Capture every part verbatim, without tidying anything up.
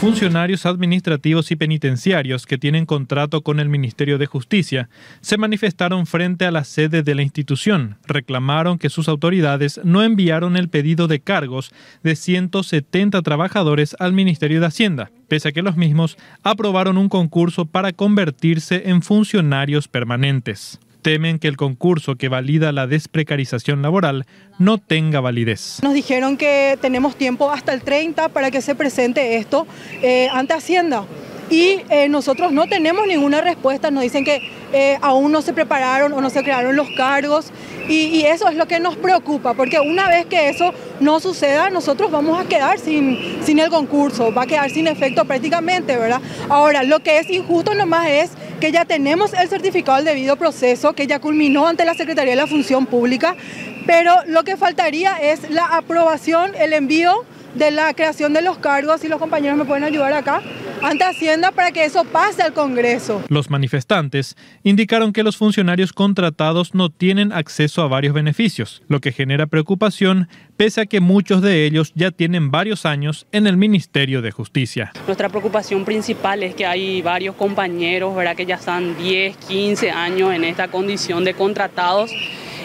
Funcionarios administrativos y penitenciarios que tienen contrato con el Ministerio de Justicia se manifestaron frente a la sede de la institución. Reclamaron que sus autoridades no enviaron el pedido de cargos de ciento setenta trabajadores al Ministerio de Hacienda, pese a que los mismos aprobaron un concurso para convertirse en funcionarios permanentes. Temen que el concurso que valida la desprecarización laboral no tenga validez. Nos dijeron que tenemos tiempo hasta el treinta para que se presente esto eh, ante Hacienda. Y eh, nosotros no tenemos ninguna respuesta, nos dicen que eh, aún no se prepararon o no se crearon los cargos y, y eso es lo que nos preocupa, porque una vez que eso no suceda, nosotros vamos a quedar sin, sin el concurso, va a quedar sin efecto prácticamente, ¿verdad? Ahora, lo que es injusto nomás es que ya tenemos el certificado del debido proceso, que ya culminó ante la Secretaría de la Función Pública, pero lo que faltaría es la aprobación, el envío de la creación de los cargos, si los compañeros me pueden ayudar acá, ante Hacienda para que eso pase al Congreso. Los manifestantes indicaron que los funcionarios contratados no tienen acceso a varios beneficios, lo que genera preocupación, pese a que muchos de ellos ya tienen varios años en el Ministerio de Justicia. Nuestra preocupación principal es que hay varios compañeros, ¿verdad?, que ya están diez, quince años en esta condición de contratados,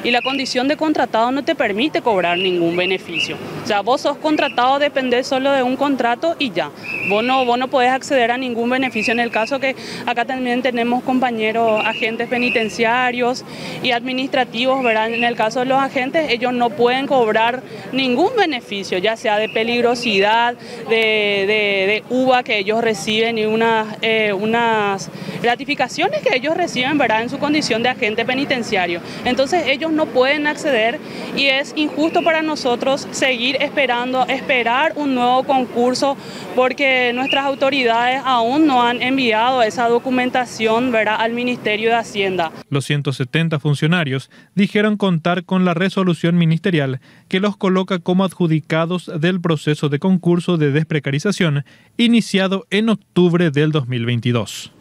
y la condición de contratado no te permite cobrar ningún beneficio. O sea, vos sos contratado, dependés solo de un contrato y ya. Vos no, vos no podés acceder a ningún beneficio. En el caso que acá también tenemos compañeros agentes penitenciarios y administrativos, ¿verdad? En el caso de los agentes, ellos no pueden cobrar ningún beneficio, ya sea de peligrosidad, de, de, de U B A que ellos reciben y unas, eh, unas gratificaciones que ellos reciben, ¿verdad?, en su condición de agente penitenciario. Entonces, ellos no pueden acceder y es injusto para nosotros seguir esperando, esperar un nuevo concurso porque nuestras autoridades aún no han enviado esa documentación, ¿verdad?, al Ministerio de Hacienda. Los ciento setenta funcionarios dijeron contar con la resolución ministerial que los coloca como adjudicados del proceso de concurso de desprecarización iniciado en octubre del dos mil veintidós.